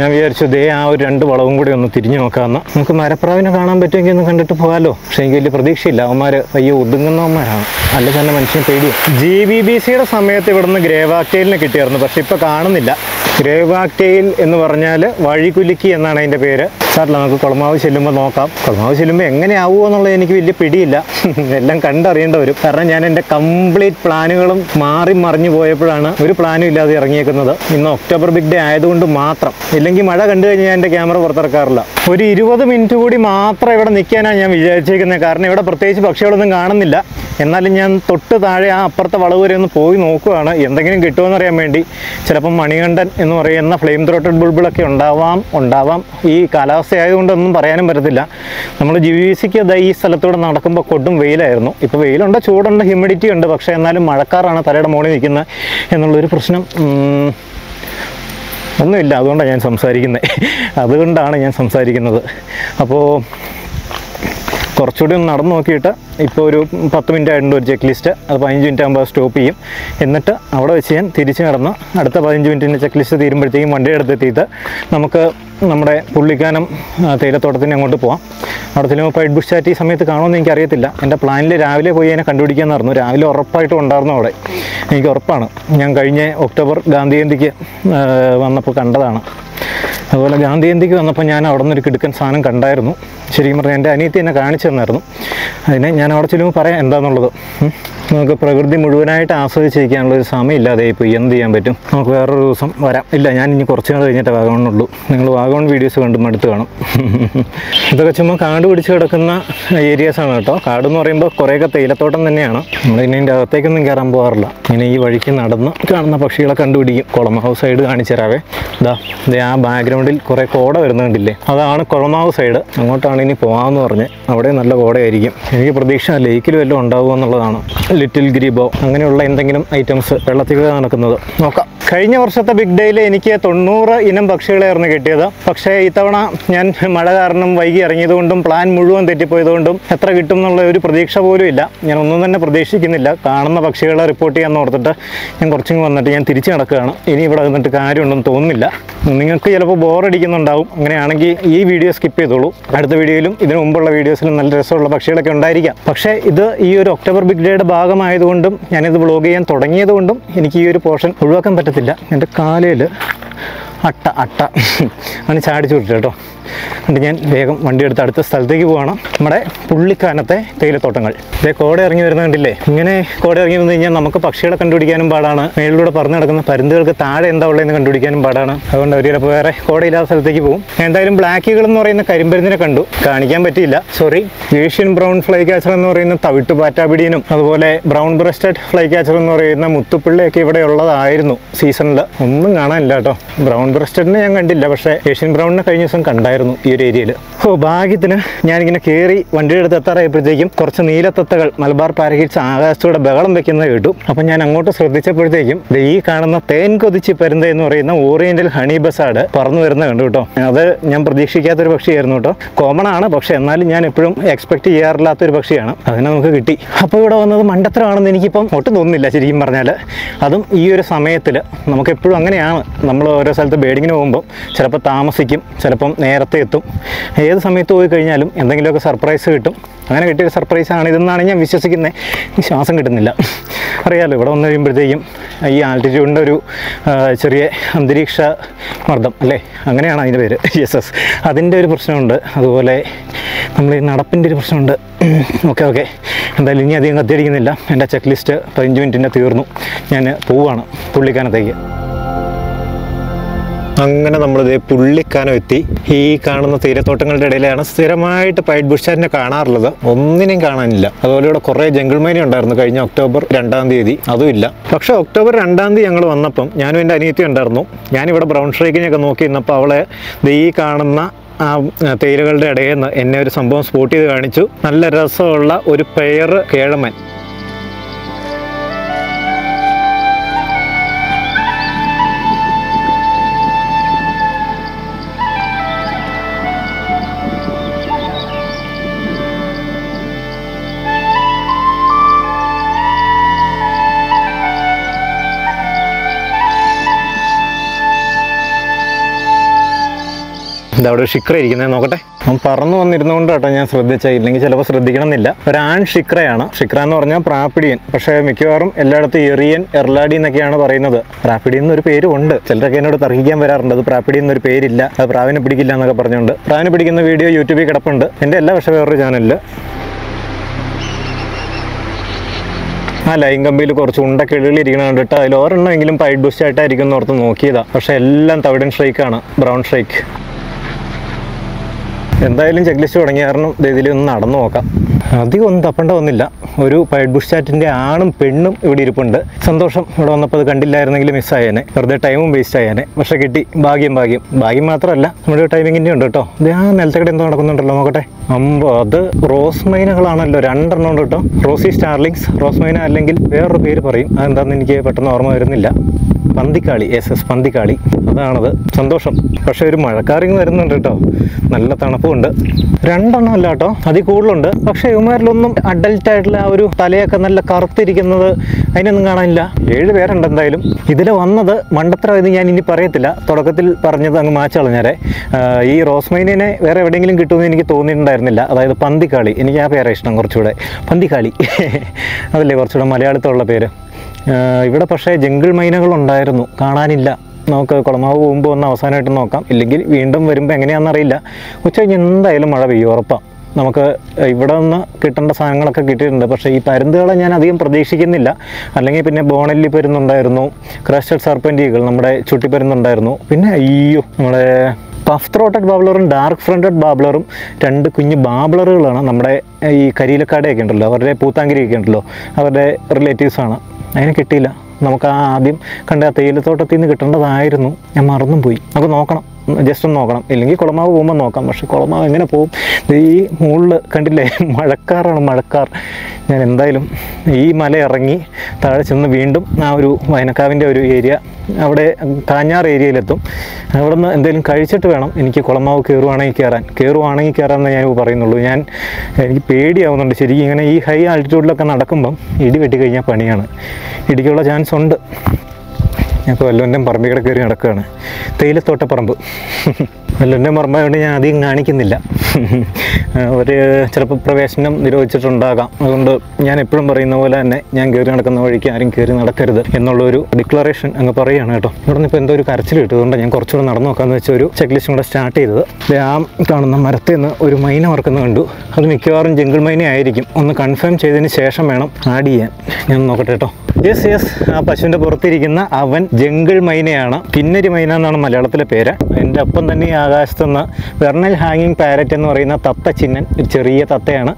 ഞാൻ വിചാരിച്ചു ദേ ആ ഒരു 2 വളവും കൂടി ഒന്ന് തിരിഞ്ഞു നോക്കാമെന്ന്. നമുക്ക് മരപ്രാവിനെ കാണാൻ പറ്റുമെങ്കിൽ ഒന്ന് കണ്ടിട്ട് പോകാമല്ലോ. പക്ഷേ എനിക്ക് വലിയ പ്രതീക്ഷയില്ല. അവന്മാർ പയ്യെ ഒതുങ്ങുന്നവന്മാരാണ്, അല്ല തന്നെ മനുഷ്യൻ പേടിയും. GBBCയുടെ സമയത്ത് ഇവിടുന്ന് ഗ്രേവ് ആക്റ്റെയിലിനെ കിട്ടിയായിരുന്നു, പക്ഷേ ഇപ്പോൾ കാണുന്നില്ല. ഗ്രേവ് ആക്റ്റെയിൽ എന്ന് പറഞ്ഞാൽ വഴികുലുക്കി എന്നാണ് അതിൻ്റെ പേര്. സാറില്ല, നമുക്ക് കുളമാവ് ചെല്ലുമ്പോൾ നോക്കാം. കുളമാവ് ചെല്ലുമ്പോൾ എങ്ങനെയാവുമോ എന്നുള്ളത് എനിക്ക് വലിയ പിടിയില്ല. എല്ലാം കണ്ടറിയേണ്ട വരും. കാരണം ഞാൻ എൻ്റെ കംപ്ലീറ്റ് പ്ലാനുകളും മാറി മറിഞ്ഞു പോയപ്പോഴാണ് ഒരു പ്ലാനും ഇല്ലാതെ ഇറങ്ങിയേക്കുന്നത്. ഇന്ന് ഒക്ടോബർ ബിഗ് ഡേ ആയതുകൊണ്ട് മാത്രം. അല്ലെങ്കിൽ മഴ കണ്ടു കഴിഞ്ഞാൽ എൻ്റെ ക്യാമറ പുറത്തിറക്കാറില്ല. ഒരു 20 മിനിറ്റ് കൂടി മാത്രം ഇവിടെ നിൽക്കാനാണ് ഞാൻ വിചാരിച്ചിരിക്കുന്നത്. കാരണം ഇവിടെ പ്രത്യേകിച്ച് പക്ഷികളൊന്നും കാണുന്നില്ല. എന്നാലും ഞാൻ തൊട്ട് താഴെ ആ അപ്പുറത്തെ വളവ് വരെ ഒന്ന് പോയി നോക്കുകയാണ്, എന്തെങ്കിലും കിട്ടുമെന്നറിയാൻ വേണ്ടി. ചിലപ്പം മണികണ്ഠൻ എന്ന് പറയുന്ന ഫ്ലെയിം ത്രോട്ടഡ് ബുൾബിളൊക്കെ ഉണ്ടാവാം. ഈ കാലാവസ്ഥയായതുകൊണ്ടൊന്നും പറയാനും പറ്റത്തില്ല. നമ്മൾ GBBCക്ക് ഈ സ്ഥലത്തൂടെ നടക്കുമ്പോൾ കൊടും വെയിലായിരുന്നു. ഇപ്പോൾ വെയിലുണ്ട്, ചൂടുണ്ട്, ഹ്യൂമിഡിറ്റി ഉണ്ട്. പക്ഷേ എന്നാലും മഴക്കാറാണ് തലയുടെ മുകളിൽ നിൽക്കുന്നത് എന്നുള്ളൊരു പ്രശ്നം ഒന്നുമില്ല. അതുകൊണ്ടാണ് ഞാൻ സംസാരിക്കുന്നത്. അപ്പോൾ കുറച്ചുകൂടി ഒന്ന് നടന്ന് നോക്കിയിട്ട്, ഇപ്പോൾ ഒരു 10 മിനിറ്റ് ആയിട്ടുണ്ട് ഒരു ചെക്ക് ലിസ്റ്റ്. അത് 15 മിനിറ്റ് ആകുമ്പോൾ സ്റ്റോപ്പ് ചെയ്യും. എന്നിട്ട് അവിടെ വെച്ച് ഞാൻ തിരിച്ച് നടന്ന് അടുത്ത 15 മിനിറ്റിൻ്റെ ചെക്ക് ലിസ്റ്റ് തീരുമ്പോഴത്തേക്കും വണ്ടിയുടെ അടുത്തെത്തിയിട്ട് നമുക്ക് നമ്മുടെ പുള്ളിക്കാനം തേയിലത്തോട്ടത്തിന് അങ്ങോട്ട് പോവാം. അവിടെ ചിലപ്പോൾ വൈറ്റ് ബുഷ് ചാറ്റ് ഈ സമയത്ത് കാണുമെന്ന് എനിക്കറിയത്തില്ല. എൻ്റെ പ്ലാനിൽ രാവിലെ പോയി അതിനെ കണ്ടുപിടിക്കാമെന്നായിരുന്നു. രാവിലെ ഉറപ്പായിട്ടും ഉണ്ടായിരുന്നു അവിടെ, എനിക്ക് ഉറപ്പാണ്. ഞാൻ കഴിഞ്ഞ ഒക്ടോബർ ഗാന്ധി ജയന്തിക്ക് വന്നപ്പോൾ കണ്ടതാണ്. അതുപോലെ ഗാന്ധി ജയന്തിക്ക് വന്നപ്പോൾ ഞാൻ അവിടെ നിന്നൊരു കിടുക്കൻ സാധനം കണ്ടായിരുന്നു. ശരിക്കും പറഞ്ഞാൽ എൻ്റെ അനിയത്തി എന്നെ കാണിച്ചു തന്നായിരുന്നു. അതിനെ ഞാൻ അവിടെ ചെല്ലുമ്പോൾ പറയാം എന്താണെന്നുള്ളത്. നമുക്ക് പ്രകൃതി മുഴുവനായിട്ട് ആസ്വദിച്ചിരിക്കാനുള്ളൊരു സമയമില്ലാതെ ഇപ്പോൾ എന്ത് ചെയ്യാൻ പറ്റും. നമുക്ക് വേറൊരു ദിവസം വരാം. ഇല്ല, ഞാൻ ഇനി കുറച്ച് നാൾ കഴിഞ്ഞിട്ട് വാഗമണ്ണുള്ളൂ. നിങ്ങൾ വാഗമൺ വീഡിയോസ് കണ്ടും അടുത്ത് കാണും. ഇതൊക്കെ ചുമ്മാ കാട് പിടിച്ച് കിടക്കുന്ന ഏരിയാസാണ് കേട്ടോ. കാടെന്ന് പറയുമ്പോൾ കുറേയൊക്കെ തേയിലത്തോട്ടം തന്നെയാണ്. നമ്മളിതിൻ്റെ അകത്തേക്കൊന്നും കയറാൻ പോകാറില്ല. ഇങ്ങനെ ഈ വഴിക്ക് നടന്ന് കാണുന്ന പക്ഷികളെ കണ്ടുപിടിക്കും. കുളമാവ് സൈഡ് കാണിച്ചു തരാവേ. ദേ ആ ബാക്ക്ഗ്രൗണ്ടിൽ കുറേ കോട വരുന്നുണ്ടല്ലേ, അതാണ് കുളമാവ് സൈഡ്. അങ്ങോട്ടാണ് ഇനി പോകാമെന്ന് പറഞ്ഞ്. അവിടെ നല്ല കോടയായിരിക്കും. എനിക്ക് പ്രതീക്ഷ ലേക്കിലും എല്ലാം ഉണ്ടാവുക എന്നുള്ളതാണ്. ലിറ്റിൽ ഗ്രീബോ അങ്ങനെയുള്ള എന്തെങ്കിലും ഐറ്റംസ് വെള്ളത്തിൽ നടക്കുന്നത് നോക്കാം. കഴിഞ്ഞ വർഷത്തെ ബിഗ് ഡേയിൽ എനിക്ക് 90 ഇനം പക്ഷികളായിരുന്നു കിട്ടിയത്. പക്ഷേ ഇത്തവണ ഞാൻ മഴ കാരണം വൈകി ഇറങ്ങിയതുകൊണ്ടും പ്ലാൻ മുഴുവൻ തെറ്റിപ്പോയതുകൊണ്ടും എത്ര കിട്ടും എന്നുള്ള ഒരു പ്രതീക്ഷ പോലും ഇല്ല. ഞാൻ ഒന്നും തന്നെ പ്രതീക്ഷിക്കുന്നില്ല. കാണുന്ന പക്ഷികളെ റിപ്പോർട്ട് ചെയ്യാമെന്ന് ഓർത്തിട്ട് ഞാൻ കുറച്ചും വന്നിട്ട് ഞാൻ തിരിച്ചു നടക്കുകയാണ്. ഇനി ഇവിടെ നിന്നിട്ട് കാര്യമുണ്ടെന്ന് തോന്നുന്നില്ല. നിങ്ങൾക്ക് ചിലപ്പോൾ ബോറടിക്കുന്നുണ്ടാവും. അങ്ങനെയാണെങ്കിൽ ഈ വീഡിയോ സ്കിപ്പ് ചെയ്തോളൂ. അടുത്ത വീഡിയോയിലും ഇതിനു മുമ്പുള്ള വീഡിയോസിലും നല്ല രസമുള്ള പക്ഷികളൊക്കെ ഉണ്ടായിരിക്കാം. പക്ഷേ ഇത് ഈ ഒരു ഒക്ടോബർ ബിഗ് ഡേയുടെ ഭാഗമായതുകൊണ്ടും ഞാനിത് വ്ളോഗ് ചെയ്യാൻ തുടങ്ങിയതുകൊണ്ടും എനിക്ക് ഈ ഒരു പോർഷൻ ഒഴിവാക്കാൻ പറ്റത്തില്ല. എൻ്റെ കാലയിൽ അട്ട അങ്ങനെ ചാടിച്ചു വിട്ടു കേട്ടോ. എന്നിട്ട് ഞാൻ വേഗം വണ്ടിയെടുത്ത് അടുത്ത സ്ഥലത്തേക്ക് പോകണം. നമ്മുടെ പുള്ളിക്കാനത്തെ തേയിലത്തോട്ടങ്ങൾ. ഇതേ കോട ഇറങ്ങി വരുന്നുണ്ടല്ലേ. ഇങ്ങനെ കോട ഇറങ്ങി വന്നു കഴിഞ്ഞാൽ നമുക്ക് പക്ഷികളെ കണ്ടുപിടിക്കാനും പാടാണ്. മേളിലൂടെ പറന്ന് നടക്കുന്ന പരുന്തുകൾക്ക് താഴെ എന്താ ഉള്ളതെന്ന് കണ്ടുപിടിക്കാനും പാടാണ്. അതുകൊണ്ട് അവർ ചിലപ്പോൾ വേറെ കോടയില്ലാത്ത സ്ഥലത്തേക്ക് പോകും. എന്തായാലും ബ്ലാക്കികൾ എന്ന് പറയുന്ന കരിമ്പരുന്നിനെ കണ്ടു, കാണിക്കാൻ പറ്റിയില്ല, sorry. Asian brown flycatcher എന്ന് പറയുന്ന തവിട്ട് പാറ്റാപിടിയനും അതുപോലെ ബ്രൗൺ ബ്രസ്റ്റഡ് ഫ്ലൈ ക്യാച്ചർ എന്ന് പറയുന്ന മുത്തുപ്പിള്ളയൊക്കെ ഇവിടെ ഉള്ളതായിരുന്നു സീസണിൽ. ഒന്നും കാണാനില്ല കേട്ടോ. ബ്രൗൺ ബ്രസ്റ്റഡിനെ ഞാൻ കണ്ടില്ല, പക്ഷേ ഏഷ്യൻ ബ്രൗണിനെ കഴിഞ്ഞ ദിവസം കണ്ടായിരുന്നു ഈ ഒരു ഏരിയയിൽ. ഓ ഭാഗ്യത്തിന് ഞാനിങ്ങനെ കയറി വണ്ടിയുടെ അടുത്ത് എത്താറായപ്പോഴത്തേക്കും കുറച്ച് നീലത്തത്തകൾ മലബാർ പാരക്കിഡ്സ് ആകാശത്തോടെ ബഹളം വെക്കുന്നത് കേട്ടു. അപ്പം ഞാൻ അങ്ങോട്ട് ശ്രദ്ധിച്ചപ്പോഴത്തേക്കും ഈ കാണുന്ന തേൻ കൊതിച്ച് പരുന്ത എന്ന് പറയുന്ന ഓറിയന്റൽ ഹണി ബസാഡ് പറന്നു വരുന്നത് കണ്ടു കേട്ടോ. അത് ഞാൻ പ്രതീക്ഷിക്കാത്തൊരു പക്ഷിയായിരുന്നു കേട്ടോ. കോമൺ ആണ്, പക്ഷെ എന്നാലും ഞാൻ എപ്പോഴും എക്സ്പെക്ട് ചെയ്യാറില്ലാത്തൊരു പക്ഷിയാണ്. അതിനെ നമുക്ക് കിട്ടി. അപ്പോൾ ഇവിടെ വന്നത് മണ്ടത്തരമാണെന്ന് എനിക്കിപ്പം ഒട്ടും തോന്നുന്നില്ല ശരിക്കും പറഞ്ഞാൽ. അതും ഈ ഒരു സമയത്തിൽ നമുക്കെപ്പോഴും അങ്ങനെയാണ്. നമ്മൾ ഓരോ സ്ഥലത്ത് ബേഡിങ്ങിന് പോകുമ്പോൾ ചിലപ്പോൾ താമസിക്കും, ചിലപ്പം നേരത്തെ എത്തും. ഏത് സമയത്ത് പോയി കഴിഞ്ഞാലും എന്തെങ്കിലുമൊക്കെ സർപ്രൈസ് കിട്ടും. അങ്ങനെ കിട്ടിയൊരു സർപ്രൈസാണ് ഇതെന്നാണ് ഞാൻ വിശ്വസിക്കുന്നത്. ശ്വാസം കിട്ടുന്നില്ല, അറിയാമല്ലോ. ഇവിടെ വന്നു കഴിയുമ്പോഴത്തേക്കും ഈ ആൾട്ടിറ്റ്യൂഡിൻ്റെ ഒരു ചെറിയ അന്തരീക്ഷ മർദ്ദം അല്ലേ, അങ്ങനെയാണ് അതിൻ്റെ പേര്, യെസ്, അതിൻ്റെ ഒരു പ്രശ്നമുണ്ട്. അതുപോലെ നമ്മൾ ഈ നടപ്പിൻ്റെ ഒരു പ്രശ്നമുണ്ട്. ഓക്കെ എന്തായാലും ഇനി അധികം കത്തിയടിക്കുന്നില്ല. എൻ്റെ ചെക്ക് ലിസ്റ്റ് 15 മിനിറ്റിൻ്റെ തീർന്നു. ഞാൻ പോവുകയാണ് പുള്ളിക്കാനത്തേക്ക്. അങ്ങനെ നമ്മൾ ദേ പുള്ളിക്കാനം എത്തി. ഈ കാണുന്ന തീരത്തോട്ടങ്ങളുടെ ഇടയിലാണ് സ്ഥിരമായിട്ട് പൈറ്റ് ബുഷാരിനെ കാണാറുള്ളത്. ഒന്നിനെയും കാണാനില്ല. അതുപോലെ ഇവിടെ കുറേ ജംഗിൾ മൈന ഉണ്ടായിരുന്നു കഴിഞ്ഞ ഒക്ടോബർ 2-ാം തീയതി, അതുമില്ല. പക്ഷേ ഒക്ടോബർ 2-ാം തീയതി ഞങ്ങൾ വന്നപ്പം ഞാനും എൻ്റെ അനിയത്തി ഉണ്ടായിരുന്നു. ഞാനിവിടെ ബ്രൗൺ ഷ്രേക്കിനെയൊക്കെ നോക്കി നിന്നപ്പോൾ അവളെ ഈ കാണുന്ന ആ തേയിലകളുടെ ഇടയിൽ നിന്ന് എന്നെ ഒരു സംഭവം സ്പോട്ട് ചെയ്ത് കാണിച്ചു. നല്ല രസമുള്ള ഒരു പെയർ കേഴമൻ. അവിടെ ഷിക്ര ഇരിക്കുന്നത് നോക്കട്ടെ. അവൻ പറന്നു വന്നിരുന്നുകൊണ്ട് കേട്ടോ ഞാൻ ശ്രദ്ധിച്ചാൽ, ഇല്ലെങ്കിൽ ചിലപ്പോൾ ശ്രദ്ധിക്കണമെന്നില്ല. ഒരു ആൺ ഷിക്രയാണ്. ഷിക്ര എന്ന് പറഞ്ഞാൽ പ്രാപ്പിടിയൻ, പക്ഷേ മിക്കവാറും എല്ലായിടത്തും എറിയൻ, എർലാഡി എന്നൊക്കെയാണ് പറയുന്നത്. പ്രാപ്പിടി എന്നൊരു പേരുണ്ട്. ചിലരൊക്കെ എന്നോട് തർക്കിക്കാൻ വരാറുണ്ട്, അത് പ്രാപ്പിടി എന്നൊരു പേരില്ല, അത് പ്രാവിനെ പിടിക്കില്ല എന്നൊക്കെ പറഞ്ഞുകൊണ്ട്. പ്രാവിനെ പിടിക്കുന്ന വീഡിയോ യൂട്യൂബിൽ കിടപ്പുണ്ട് എൻ്റെ എല്ലാ, പക്ഷേ വേറൊരു ചാനലിൽ. ആ ലൈൻ കമ്പിയിൽ കുറച്ച് ഉണ്ട കിളികൾ ഇരിക്കണം കണ്ടിട്ട് അതിൽ ഒരെണ്ണമെങ്കിലും പൈറ്റ് ബുഷായിട്ടായിരിക്കും ഓർത്ത് നോക്കിയതാണ്. പക്ഷേ എല്ലാം തവിടൻ ഷ്രേക്കാണ്, ബ്രൗൺ ഷ്രേക്ക്. എന്തായാലും ചെക്ക് ലിസ്റ്റ് തുടങ്ങിയ കാരണം ഇതിലൊന്ന് നടന്നു നോക്കാം. അധികം ഒന്നും തപ്പേണ്ട വന്നില്ല. ഒരു പൈറ്റ് ബുഷ് ചാറ്റിൻ്റെ ആണും പെണ്ണും ഇവിടെ ഇരിപ്പുണ്ട്. സന്തോഷം, ഇവിടെ വന്നപ്പോൾ അത് കണ്ടില്ലായിരുന്നെങ്കിൽ മിസ്സായേനെ, വെറുതെ ടൈമും വേസ്റ്റ് ആയേനെ. പക്ഷേ കിട്ടി, ഭാഗ്യം മാത്രമല്ല നമ്മുടെ ടൈമിങ്ങിൻ്റെ ഉണ്ട് കേട്ടോ. ഇത് ആ നിലത്തക്കടെ എന്തോ നടക്കുന്നുണ്ടല്ലോ, നോക്കട്ടെ. അമ്പോ അത് റോസ് മൈനകളാണല്ലോ, രണ്ടെണ്ണം ഉണ്ട് കേട്ടോ. റോസി സ്റ്റാർലിങ്സ്, റോസ് മൈന അല്ലെങ്കിൽ വേറൊരു പേര് പറയും, അതെന്താണെന്ന് എനിക്ക് പെട്ടെന്ന് ഓർമ്മ വരുന്നില്ല. പന്തിക്കാളി, എസ് പന്തിക്കാളി, അതാണത്. സന്തോഷം. പക്ഷേ ഒരു മഴക്കാറിങ് വരുന്നുണ്ട് കേട്ടോ, നല്ല തണുപ്പുണ്ട്. രണ്ടെണ്ണം അല്ല കേട്ടോ, അതിൽ കൂടുതലുണ്ട്. പക്ഷേ ഇവന്മാരിലൊന്നും അഡൽട്ടായിട്ടുള്ള ആ ഒരു തലയൊക്കെ നല്ല കറുത്തിരിക്കുന്നത് അതിനൊന്നും കാണാനില്ല. 7 പേരുണ്ട് എന്തായാലും. ഇതിൽ വന്നത് മണ്ടത്തരമായത് ഞാൻ ഇനി പറയത്തില്ല, തുടക്കത്തിൽ പറഞ്ഞത് അങ്ങ് മാച്ച് കളഞ്ഞേരെ. ഈ റോസ്മൈനിനെ വേറെ എവിടെയെങ്കിലും കിട്ടുമെന്ന് എനിക്ക് തോന്നിയിട്ടുണ്ടായിരുന്നില്ല. അതായത് പന്തിക്കാളി, എനിക്ക് ആ പേരെ ഇഷ്ടം കുറച്ചുകൂടെ, പന്തിക്കാളി അതല്ലേ കുറച്ചുകൂടെ മലയാളത്തിലുള്ള പേര്. ഇവിടെ പക്ഷേ ജംഗിൾ മൈനകളുണ്ടായിരുന്നു, കാണാനില്ല. നമുക്ക് കുളമാവ് പോകുമ്പോൾ ഒന്ന് അവസാനമായിട്ട് നോക്കാം, ഇല്ലെങ്കിൽ വീണ്ടും വരുമ്പോൾ എങ്ങനെയാണെന്നറിയില്ല. ഉച്ച കഴിഞ്ഞ് എന്തായാലും മഴ പെയ്യും ഉറപ്പാണ്. നമുക്ക് ഇവിടെ നിന്ന് കിട്ടേണ്ട സാധനങ്ങളൊക്കെ കിട്ടിയിട്ടുണ്ട്. പക്ഷേ ഈ പരുന്തുകളെ ഞാൻ അധികം പ്രതീക്ഷിക്കുന്നില്ല. അല്ലെങ്കിൽ പിന്നെ ബോണല്ലി പരുന്നുണ്ടായിരുന്നു, ക്രസ്റ്റഡ് സർപ്പൻ്റ് ഈഗിൾ നമ്മുടെ ചുട്ടിപ്പരുന്നുണ്ടായിരുന്നു. പിന്നെ അയ്യോ, നമ്മുടെ പഫ് ത്രോട്ടഡ് ബാബ്ലറും ഡാർക്ക് ഫ്രണ്ടഡ് ബാബ്ലറും 2 കുഞ്ഞ് ബാബ്ലറുകളാണ്. നമ്മുടെ ഈ കരിയിലക്കാടയൊക്കെ ഉണ്ടല്ലോ, അവരുടെ പൂത്താങ്കരിയൊക്കെ ഉണ്ടല്ലോ, അവരുടെ റിലേറ്റീവ്സാണ്. അതിന് കിട്ടിയില്ല. നമുക്ക് ആ ആദ്യം കണ്ട തേയിലത്തോട്ടത്തിൽ നിന്ന് കിട്ടേണ്ടതായിരുന്നു, ഞാൻ മറന്നും പോയി. നമുക്ക് നോക്കണം, ജസ്റ്റ് ഒന്ന് നോക്കണം, ഇല്ലെങ്കിൽ കുളമാവ് പോകുമ്പോൾ നോക്കാം. പക്ഷേ കുളമാവ് എങ്ങനെ പോകും? ഈ മുകളിൽ കണ്ടില്ലേ, മഴക്കാറാണ്, മഴക്കാർ. ഞാൻ എന്തായാലും ഈ മല ഇറങ്ങി താഴെ ചെന്ന് വീണ്ടും ആ ഒരു വയനക്കാവിൻ്റെ ഒരു ഏരിയ, അവിടെ കാഞ്ഞാർ ഏരിയയിലെത്തും. അവിടെ നിന്ന് എന്തെങ്കിലും കഴിച്ചിട്ട് വേണം എനിക്ക് കുളമാവ് കയറുവാണെങ്കിൽ കയറാമെന്ന് ഞാൻ പറയുന്നുള്ളൂ. എനിക്ക് പേടിയാവുന്നുണ്ട് ശരിക്കും. ഇങ്ങനെ ഈ ഹൈ ആൾട്ടിറ്റ്യൂഡിലൊക്കെ നടക്കുമ്പം ഇടി വെട്ടിക്കഴിഞ്ഞാൽ പണിയാണ്, ഇടിക്കുള്ള ചാൻസ് ഉണ്ട്. ഇപ്പോൾ വല്ലവൻ്റെ പറമ്പിക്കടെ കയറി നടക്കുകയാണ്, തേയിലത്തോട്ടപ്പറമ്പ്. വല്ലവൻ്റെ പറമ്പായതുകൊണ്ട് ഞാൻ അധികം കാണിക്കുന്നില്ല. അവർ ചിലപ്പോൾ പ്രവേശനം നിരോധിച്ചിട്ടുണ്ടാകാം. അതുകൊണ്ട് ഞാൻ എപ്പോഴും പറയുന്ന പോലെ തന്നെ, ഞാൻ കയറി നടക്കുന്ന വഴിക്ക് ആരും കയറി നടക്കരുത് എന്നുള്ളൊരു ഡിക്ലറേഷൻ അങ്ങ് പറയുകയാണ് കേട്ടോ. ഇവിടെ നിന്ന് ഇപ്പോൾ എന്തോ ഒരു കരച്ചിൽ കിട്ടുന്നുണ്ട്. ഞാൻ കുറച്ചുകൂടെ നടന്നു നോക്കാമെന്ന് വെച്ചാൽ ഒരു ചെക്ക് ലിസ്റ്റ് കൂടെ സ്റ്റാർട്ട് ചെയ്തത്. ആ കാണുന്ന മരത്തിൽ നിന്ന് ഒരു മൈന വറക്കുന്നത് കണ്ടു. അത് മിക്കവാറും ജംഗിൾ മൈന ആയിരിക്കും. ഒന്ന് കൺഫേം ചെയ്തതിന് ശേഷം വേണം ആഡ് ചെയ്യാൻ. ഞാൻ നോക്കട്ടെ കേട്ടോ. യെസ്, ആ പശുവിൻ്റെ പുറത്തിരിക്കുന്ന അവൻ ജംഗിൾ മൈനയാണ്. പിന്നൊരു മൈന എന്നാണ് മലയാളത്തിലെ പേര്. എൻ്റെ ഒപ്പം തന്നെ ഈ ആകാശത്ത് നിന്ന് വെർണൽ ഹാങ്ങിങ് പാരറ്റ് എന്ന് പറയുന്ന തത്ത ചിഹ്നൻ, ചെറിയ തത്തയാണ്,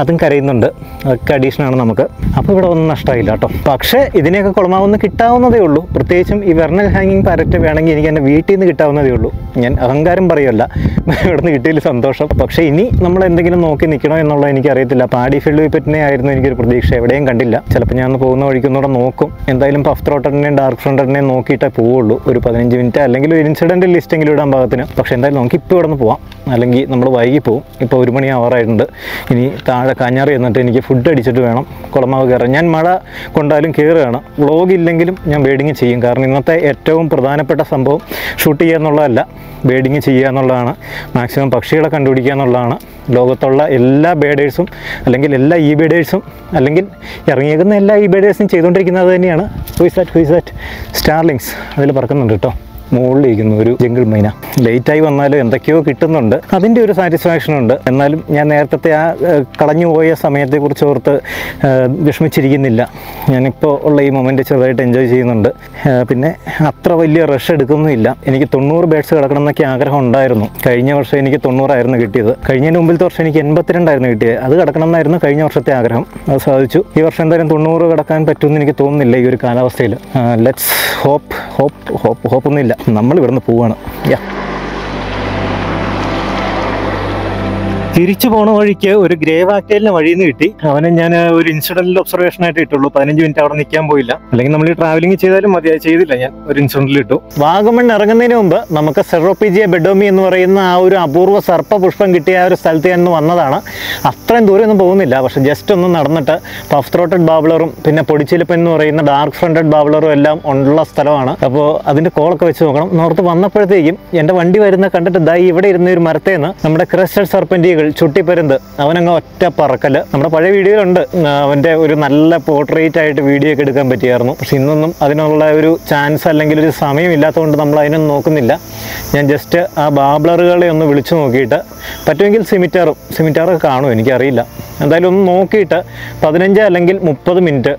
അതും കരയുന്നുണ്ട്. അതൊക്കെ അഡീഷനാണ് നമുക്ക്. അപ്പോൾ ഇവിടെ ഒന്നും നഷ്ടമായില്ല കേട്ടോ. പക്ഷേ ഇതിനെയൊക്കെ കുളമാവുന്ന കിട്ടാവുന്നതേ ഉള്ളൂ. പ്രത്യേകിച്ചും ഈ വെർണൽ ഹാങ്ങിങ് പാരറ്റ് വേണമെങ്കിൽ എനിക്ക് എൻ്റെ വീട്ടിൽ നിന്ന് കിട്ടാവുന്നതേ ഉള്ളൂ. ഞാൻ അഹങ്കാരം പറയുമല്ല, ഇവിടെ നിന്ന് കിട്ടിയതിൽ സന്തോഷം. പക്ഷേ ഇനി നമ്മൾ എന്തെങ്കിലും നോക്കി നിൽക്കണോ എന്നുള്ളത് എനിക്കറിയത്തില്ല. പാടി ഫീൽഡ് വിപ്പറ്റിനെ ആയിരുന്നു എനിക്കൊരു പ്രതീക്ഷ, എവിടെയും കണ്ടില്ല. ചിലപ്പോൾ ഞാൻ പോകുന്ന വഴിക്കൊന്നുകൂടെ നോക്കും. എന്തായാലും പഫ് ത്രോട്ടറിനെ ഡാർക്ക് ഫ്രണ്ടറിനെ നോക്കിയിട്ടേ പോവുള്ളൂ. ഒരു 15 മിനിറ്റ് അല്ലെങ്കിൽ ഒരു ഇൻസിഡൻ്റ് ലിസ്റ്റെങ്കിലും ഇടാൻ പാകത്തിന്. പക്ഷേ എന്തായാലും നമുക്ക് ഇപ്പോൾ ഇവിടെ നിന്ന് പോവാം, അല്ലെങ്കിൽ നമ്മൾ വൈകി പോവും. ഇപ്പോൾ 1 മണി ആവാറായിട്ടുണ്ട്. ഇനി താഴെ കാഞ്ഞാറി എന്നിട്ട് എനിക്ക് ഫുഡ് അടിച്ചിട്ട് വേണം കുളമാവ് കയറാൻ. ഞാൻ മഴ കൊണ്ടാലും കയറുകയാണ്. വ്ളോഗ് ഇല്ലെങ്കിലും ഞാൻ ബേഡിങ് ചെയ്യും. കാരണം ഇന്നത്തെ ഏറ്റവും പ്രധാനപ്പെട്ട സംഭവം ഷൂട്ട് ചെയ്യുക എന്നുള്ളതല്ല, ബേഡിങ് ചെയ്യുക എന്നുള്ളതാണ്. മാക്സിമം പക്ഷികളെ കണ്ടുപിടിക്കുക എന്നുള്ളതാണ്. ലോകത്തുള്ള എല്ലാ ബേഡേഴ്സും അല്ലെങ്കിൽ എല്ലാ ഈ ബേഡേഴ്സും അല്ലെങ്കിൽ ഇറങ്ങിയേക്കുന്ന എല്ലാ ഈ ബേഡേഴ്സും ചെയ്തുകൊണ്ടിരിക്കുന്നത് തന്നെയാണ്. ഹുയിസ് ദാറ്റ് സ്റ്റാർലിങ്സ് അതിൽ പറക്കുന്നുണ്ട് കേട്ടോ. മുകളിലിരിക്കുന്ന ഒരു ജംഗിൾ മൈന. ലേറ്റായി വന്നാലും എന്തൊക്കെയോ കിട്ടുന്നുണ്ട്, അതിൻ്റെ ഒരു സാറ്റിസ്ഫാക്ഷൻ ഉണ്ട്. എന്നാലും ഞാൻ നേരത്തെ ആ കളഞ്ഞുപോയ സമയത്തെക്കുറിച്ച് ഓർത്ത് വിഷമിച്ചിരിക്കുന്നില്ല. ഞാനിപ്പോൾ ഉള്ള ഈ മൊമെൻ്റ് ചെറുതായിട്ട് എൻജോയ് ചെയ്യുന്നുണ്ട്. പിന്നെ അത്ര വലിയ റഷ് എടുക്കുന്നില്ല. എനിക്ക് 90 ബേഡ്സ് കിടക്കണം എന്നൊക്കെ ആഗ്രഹം ഉണ്ടായിരുന്നു. കഴിഞ്ഞ വർഷം എനിക്ക് 90 ആയിരുന്നു കിട്ടിയത്. കഴിഞ്ഞതിന് മുമ്പിലത്തെ വർഷം എനിക്ക് 82 ആയിരുന്നു കിട്ടിയത്. അത് കിടക്കണം എന്നായിരുന്നു കഴിഞ്ഞ വർഷത്തെ ആഗ്രഹം, അത് സാധിച്ചു. ഈ വർഷം എന്തായാലും 90 കിടക്കാൻ പറ്റുമെന്ന് എനിക്ക് തോന്നുന്നില്ല ഈ ഒരു കാലാവസ്ഥയിൽ. ലെറ്റ്സ് ഹോപ്പൊന്നുമില്ല, നമ്മൾ ഇവിടുന്ന് പോവാണ്. തിരിച്ചു പോണ വഴിക്ക് ഒരു ഗ്രേ വാക്ടേലിന് വഴിയിൽ നിന്ന് കിട്ടി. അവനെ ഞാൻ ഒരു ഇൻസിഡന്റിൽ ഒബ്സർവേഷൻ ആയിട്ട് ഇട്ടുള്ളൂ. 15 മിനിറ്റ് അവിടെ നിൽക്കാൻ പോയില്ല. അല്ലെങ്കിൽ നമ്മൾ ഈ ട്രാവലിംഗ് ചെയ്താലും മതിയായി, ചെയ്തില്ല. ഞാൻ ഒരു ഇൻസിഡന്റിൽ ഇട്ടു. വാഗമൺ ഇറങ്ങുന്നതിന് മുമ്പ് നമുക്ക് സെറോപീജിയ ബെഡോമി എന്ന് പറയുന്ന ആ ഒരു അപൂർവ സർപ്പ പുഷ്പം കിട്ടിയ ആ ഒരു സ്ഥലത്ത് ഞാൻ വന്നതാണ്. അത്രയും ദൂരം ഒന്നും പോകുന്നില്ല, പക്ഷെ ജസ്റ്റ് ഒന്ന് നടന്നിട്ട് പഫ് ത്രോട്ടഡ് ബാബ്ലറും പിന്നെ പൊടിച്ചിലിപ്പൻ എന്ന് പറയുന്ന ഡാർക്ക് ഫ്രണ്ടഡ് ബാബ്ലറും എല്ലാം ഉള്ള സ്ഥലമാണ്. അപ്പോൾ അതിന്റെ കോളൊക്കെ വെച്ച് നോക്കണം. നോർത്ത് വന്നപ്പോഴത്തേക്കും എൻ്റെ വണ്ടി വരുന്ന കണ്ടിട്ട് ദാ ഇവിടെ ഇരുന്ന ഒരു മരത്തേന്ന് നമ്മുടെ ക്രസ്റ്റഡ് സർപ്പൻറ്റികൾ ചുട്ടിപ്പരുന്ത് അവനങ്ങ് ഒറ്റ പറക്കല്. നമ്മുടെ പഴയ വീഡിയോയിലുണ്ട്, അവൻ്റെ ഒരു നല്ല പോർട്രേറ്റ് ആയിട്ട് വീഡിയോ ഒക്കെ എടുക്കാൻ പറ്റിയായിരുന്നു. പക്ഷെ ഇന്നൊന്നും അതിനുള്ള ഒരു ചാൻസ് അല്ലെങ്കിൽ ഒരു സമയം ഇല്ലാത്തതുകൊണ്ട് നമ്മൾ അതിനൊന്നും നോക്കുന്നില്ല. ഞാൻ ജസ്റ്റ് ആ ബാബ്ലറുകളെ ഒന്ന് വിളിച്ചു നോക്കിയിട്ട് പറ്റുമെങ്കിൽ സിമിറ്റാറൊക്കെ കാണും, എനിക്കറിയില്ല. എന്തായാലും ഒന്ന് നോക്കിയിട്ട് 15 അല്ലെങ്കിൽ 30 മിനിറ്റ്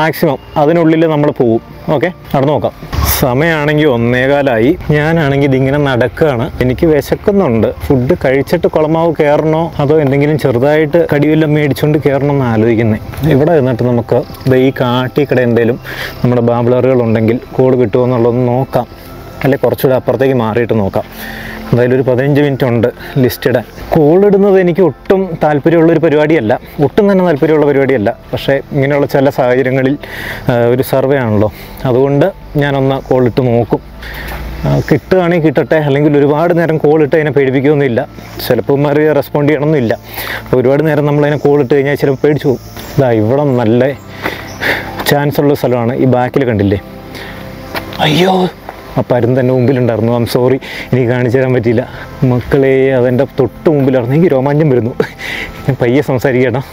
മാക്സിമം അതിനുള്ളിൽ നമ്മൾ പോകും. ഓക്കെ, നടന്നു നോക്കാം. സമയമാണെങ്കിൽ 1:15. ഞാനാണെങ്കിൽ ഇതിങ്ങനെ നടക്കുകയാണ്. എനിക്ക് വിശക്കുന്നുണ്ട്. ഫുഡ് കഴിച്ചിട്ട് കുളമാവ് കയറണോ അതോ എന്തെങ്കിലും ചെറുതായിട്ട് കടിവെല്ലാം മേടിച്ചുകൊണ്ട് കയറണമെന്ന് ആലോചിക്കുന്നത്. ഇവിടെ നിന്നിട്ട് നമുക്ക് ഈ കാട്ടിക്കട എന്തെങ്കിലും നമ്മുടെ ബാബ്ലറുകളുണ്ടെങ്കിൽ കോഡ് കിട്ടുമോ എന്നുള്ളതൊന്ന് നോക്കാം. അല്ലെങ്കിൽ കുറച്ചുകൂടെ അപ്പുറത്തേക്ക് മാറിയിട്ട് നോക്കാം. എന്തായാലും ഒരു 15 മിനിറ്റ് ഉണ്ട് ലിസ്റ്റിടാൻ. കോളിടുന്നത് എനിക്ക് ഒട്ടും താല്പര്യമുള്ളൊരു പരിപാടിയല്ല, ഒട്ടും തന്നെ താല്പര്യമുള്ള പരിപാടിയല്ല. പക്ഷേ ഇങ്ങനെയുള്ള ചില സാഹചര്യങ്ങളിൽ ഒരു സർവേ ആണല്ലോ, അതുകൊണ്ട് ഞാനൊന്ന് കോളിട്ട് നോക്കും. കിട്ടുകയാണെങ്കിൽ കിട്ടട്ടെ, അല്ലെങ്കിൽ ഒരുപാട് നേരം കോളിട്ട് അതിനെ പേടിപ്പിക്കുമൊന്നുമില്ല. ചിലപ്പോൾ മാറി റെസ്പോണ്ട് ചെയ്യണമെന്നില്ല. ഒരുപാട് നേരം നമ്മളതിനെ കോളിട്ട് കഴിഞ്ഞാൽ ചിലപ്പോൾ പേടിച്ചു പോകും. ഇതാ ഇവിടെ നല്ല ചാൻസ് ഉള്ള സ്ഥലമാണ്. ഈ ബാക്കിൽ കണ്ടില്ലേ, അയ്യോ ആ പരുന്ന് തന്നെ മുമ്പിലുണ്ടായിരുന്നു. ഐ എം സോറി, എനിക്ക് കാണിച്ചു തരാൻ പറ്റിയില്ല മക്കളെ. അതെൻ്റെ തൊട്ട് മുമ്പിലായിരുന്നു. എനിക്ക് രോമാഞ്ചം വരുന്നു. ഞാൻ പയ്യെ സംസാരിക്കണം.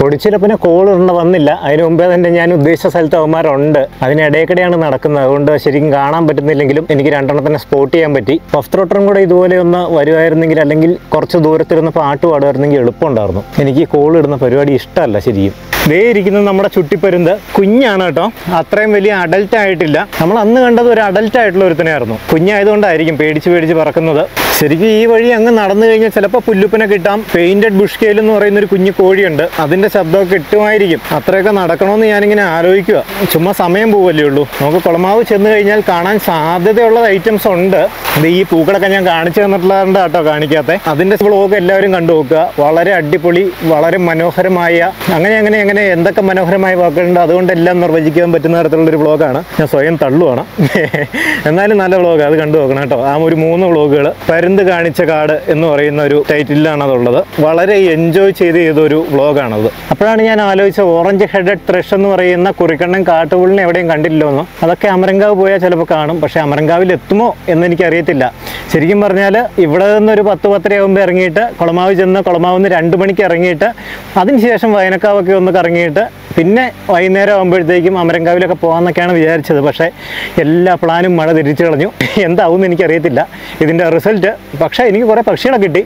പൊടിച്ചിലപ്പിനെ കോളുണ്ട് വന്നില്ല. അതിന് മുമ്പേ തന്നെ ഞാൻ ഉദ്ദേശിച്ച സ്ഥലത്ത് അവന്മാരുണ്ട്. അതിനിടയ്ക്കിടെയാണ് നടക്കുന്നത്, അതുകൊണ്ട് ശരിക്കും കാണാൻ പറ്റുന്നില്ലെങ്കിലും എനിക്ക് രണ്ടെണ്ണത്തിനെ സ്പോട്ട് ചെയ്യാൻ പറ്റി. പഫ് ത്രോട്ടറും കൂടെ ഇതുപോലെ ഒന്ന് വരുമായിരുന്നെങ്കിൽ, അല്ലെങ്കിൽ കുറച്ച് ദൂരത്തിരുന്ന് പാട്ട് പാടുമായിരുന്നെങ്കിൽ എളുപ്പമുണ്ടായിരുന്നു. എനിക്ക് കോളിടുന്ന പരിപാടി ഇഷ്ടമല്ല ശരിക്കും. ദേ ഇരിക്കുന്നത് നമ്മുടെ ചുട്ടിപ്പരുന്ത് കുഞ്ഞാണ് കേട്ടോ, അത്രയും വലിയ അഡൽട്ട് ആയിട്ടില്ല. നമ്മൾ അന്ന് കണ്ടത് ഒരു അഡൽട്ട് ആയിട്ടുള്ള ഒരുത്തനെയായിരുന്നു. കുഞ്ഞായതുകൊണ്ടായിരിക്കും പേടിച്ച് പറക്കുന്നത്. ശരിക്കും ഈ വഴി അങ്ങ് നടന്നു കഴിഞ്ഞാൽ ചിലപ്പോൾ പുല്ലുപ്പിനെ കിട്ടാം. പെയിന്റഡ് ബുഷ്കേൽ എന്ന് പറയുന്ന ഒരു കുഞ്ഞു കോഴിയുണ്ട്, അതിൻ്റെ ശബ്ദമൊക്കെ കിട്ടുമായിരിക്കും. അത്രയൊക്കെ നടക്കണമെന്ന് ഞാനിങ്ങനെ ആലോചിക്കുക. ചുമ്മാ സമയം പോവല്ലേ ഉള്ളൂ. നമുക്ക് കുളമാവ് ചെന്ന് കഴിഞ്ഞാൽ കാണാൻ സാധ്യതയുള്ള ഐറ്റംസ് ഉണ്ട്. ഈ പൂക്കളൊക്കെ ഞാൻ കാണിച്ചു തന്നിട്ടുള്ളതുകൊണ്ട് കേട്ടോ കാണിക്കാത്ത. അതിൻ്റെ വ്ളോഗ് എല്ലാവരും കണ്ടു നോക്കുക. വളരെ അടിപൊളി, വളരെ മനോഹരമായ, അങ്ങനെ എന്തൊക്കെ മനോഹരമായ വാക്കുകളുണ്ട് അതുകൊണ്ടെല്ലാം നിർവചിക്കാൻ പറ്റുന്ന തരത്തിലുള്ളൊരു വ്ളോഗാണ്. ഞാൻ സ്വയം തള്ളുവാണ്, എന്നാലും നല്ല വ്ളോഗ്, അത് കണ്ടു നോക്കണം കേട്ടോ. ആ ഒരു 3 വ്ളോഗുകൾ പരുന്ത് കാണിച്ച കാട് എന്ന് പറയുന്ന ഒരു ടൈറ്റിലാണ് അതുള്ളത്. വളരെ എൻജോയ് ചെയ്തൊരു വ്ളോഗാണത്. അപ്പോഴാണ് ഞാൻ ആലോചിച്ചത്, ഓറഞ്ച് ഹെഡഡ് ത്രഷ് എന്ന് പറയുന്ന കുറിക്കണ്ണൻ കാട്ടുപുള്ളിനെ എവിടെയും കണ്ടില്ലല്ലോ. അതൊക്കെ അമരങ്കാവ് പോയാൽ ചിലപ്പോൾ കാണും, പക്ഷേ അമരങ്കാവിൽ എത്തുമോ എന്നെനിക്കറിയത്തില്ല. ശരിക്കും പറഞ്ഞാൽ ഇവിടെ നിന്നൊരു 10-10:30 ആകുമ്പോൾ ഇറങ്ങിയിട്ട് കുളമാവ് ചെന്ന് കുളമാവിൽ നിന്ന് 2 മണിക്ക് ഇറങ്ങിയിട്ട് അതിനുശേഷം വയനക്കാവൊക്കെ ഒന്ന് കറങ്ങിയിട്ട് പിന്നെ വൈകുന്നേരം ആകുമ്പോഴത്തേക്കും അമരങ്കാവിലൊക്കെ പോകാമെന്നൊക്കെയാണ് വിചാരിച്ചത്. പക്ഷേ എല്ലാ പ്ലാനും മഴ തിരിച്ചു കളഞ്ഞു. എന്താവുമെന്ന് എനിക്കറിയത്തില്ല ഇതിൻ്റെ റിസൾട്ട്. പക്ഷേ എനിക്ക് കുറേ പക്ഷികളെ കിട്ടി.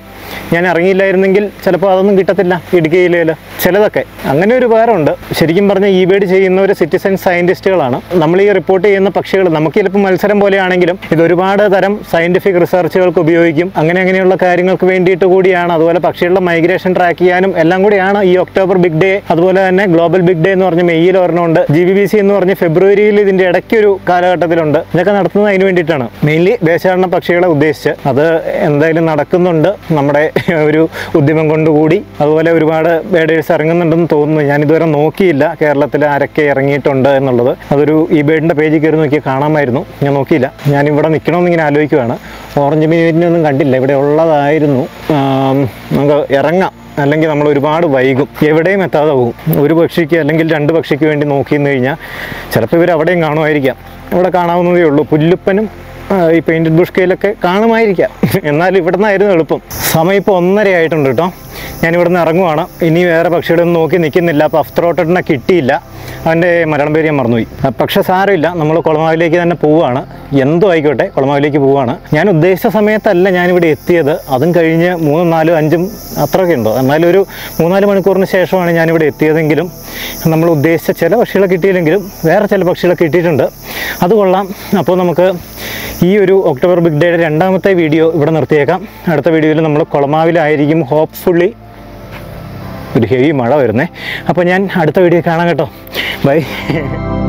ഞാൻ ഇറങ്ങിയില്ലായിരുന്നെങ്കിൽ ചിലപ്പോൾ അതൊന്നും കിട്ടത്തില്ല ഇടുക്കിയിലേൽ ചിലതൊക്കെ. അങ്ങനെ ഒരു ഉപകാരമുണ്ട്. ശരിക്കും പറഞ്ഞാൽ ഈ ബേഡ് ചെയ്യുന്ന ഒരു സിറ്റിസൺ സയൻറ്റിസ്റ്റുകളാണ്. നമ്മൾ ഈ റിപ്പോർട്ട് ചെയ്യുന്ന പക്ഷികൾ നമുക്ക് ചിലപ്പോൾ മത്സരം പോലെയാണെങ്കിലും ഇത് ഒരുപാട് തരം സയൻറ്റിഫിക് റിസർച്ചുകൾക്ക് ഉപയോഗിക്കും. അങ്ങനെയുള്ള കാര്യങ്ങൾക്ക് വേണ്ടിയിട്ട് കൂടിയാണ്. അതുപോലെ പക്ഷികളുടെ മൈഗ്രേഷൻ ട്രാക്ക് ചെയ്യാനും എല്ലാം കൂടിയാണ് ഈ ഒക്ടോബർ ബിഗ് ഡേ. അതുപോലെ തന്നെ ഗ്ലോബൽ ബിഗ് ഡേ എന്ന് പറഞ്ഞ മെയ്യിൽ ഒരെണ്ണമുണ്ട്. GBBC എന്ന് പറഞ്ഞ ഫെബ്രുവരിയിൽ ഇതിൻ്റെ ഇടയ്ക്കൊരു കാലഘട്ടത്തിലുണ്ട്. ഇതൊക്കെ നടത്തുന്നത് അതിന് വേണ്ടിയിട്ടാണ്, മെയിൻലി ദേശാടന പക്ഷികളെ ഉദ്ദേശിച്ച്. അത് എന്തായാലും നടക്കുന്നുണ്ട് നമ്മുടെ ഒരു ഉദ്യമം കൊണ്ടുകൂടി. അതുപോലെ ഒരുപാട് ബേഡേഴ്സ് ഇറങ്ങുന്നുണ്ടെന്ന് തോന്നുന്നു. ഞാനിതുവരെ നോക്കിയില്ല കേരളത്തിൽ ആരൊക്കെ ഇറങ്ങിയിട്ടുണ്ട് എന്നുള്ളത്. അതൊരു ഈ ബേഡിൻ്റെ പേജിൽ കയറി നോക്കി കാണാമായിരുന്നു, ഞാൻ നോക്കിയില്ല. ഞാനിവിടെ നിൽക്കണമെന്ന് ഇങ്ങനെ ആലോചിക്കുകയാണ്. ഓറഞ്ച് മീനിനൊന്നും കണ്ടില്ല, ഇവിടെ ഉള്ളതായിരുന്നു. നമുക്ക് ഇറങ്ങാം, അല്ലെങ്കിൽ നമ്മൾ ഒരുപാട് വൈകും, എവിടെയും എത്താതെ പോകും. ഒരു പക്ഷിക്ക് അല്ലെങ്കിൽ 2 പക്ഷിക്ക് വേണ്ടി നോക്കിയെന്ന് കഴിഞ്ഞാൽ ചിലപ്പോൾ ഇവർ അവിടെയും കാണുമായിരിക്കാം. ഇവിടെ കാണാവുന്നതേ ഉള്ളൂ. പുല്ലുപ്പനും ഈ പെയിൻറ്റഡ് ബുഷ്കയിലൊക്കെ കാണുമായിരിക്കാം. എന്നാലും ഇവിടെ നിന്നായിരുന്നു എളുപ്പം. സമയം ഇപ്പോൾ 1:30 ആയിട്ടുണ്ട് കേട്ടോ. ഞാനിവിടെ നിന്ന് ഇറങ്ങുവാണ്. ഇനി വേറെ പക്ഷിയുടെ ഒന്നും നോക്കി നിൽക്കുന്നില്ല. അപ്പോൾ അഫ്ത്രോട്ടനെ കിട്ടിയില്ല, അവൻ്റെ മരണം പേര് ഞാൻ മറന്നുപോയി. പക്ഷേ സാരമില്ല, നമ്മൾ കുളമാവിലേക്ക് തന്നെ പോവുകയാണ്. എന്തോ ആയിക്കോട്ടെ, കുളമാവിലേക്ക് പോവുകയാണ്. ഞാൻ ഉദ്ദേശിച്ച സമയത്തല്ല ഞാനിവിടെ എത്തിയത്. അതും കഴിഞ്ഞ് 3, 4, 5 അത്രയൊക്കെ ഉണ്ടോ, എന്നാലും ഒരു 3, 4 മണിക്കൂറിന് ശേഷമാണ് ഞാനിവിടെ എത്തിയതെങ്കിലും നമ്മൾ ഉദ്ദേശിച്ച ചില പക്ഷികളെ കിട്ടിയില്ലെങ്കിലും വേറെ ചില പക്ഷികളെ കിട്ടിയിട്ടുണ്ട്. അത് കൊള്ളാം. അപ്പോൾ നമുക്ക് ഈ ഒരു ഒക്ടോബർ ബിഗ് ഡേയുടെ 2ാമത്തെ വീഡിയോ ഇവിടെ നിർത്തിയേക്കാം. അടുത്ത വീഡിയോയിൽ നമ്മൾ കുളമാവിലായിരിക്കും. ഹോപ്പ്ഫുള്ളി ഒരു ഹെവി മഴ വരുന്നേ. അപ്പോൾ ഞാൻ അടുത്ത വീഡിയോ കാണാം കേട്ടോ. ബൈ.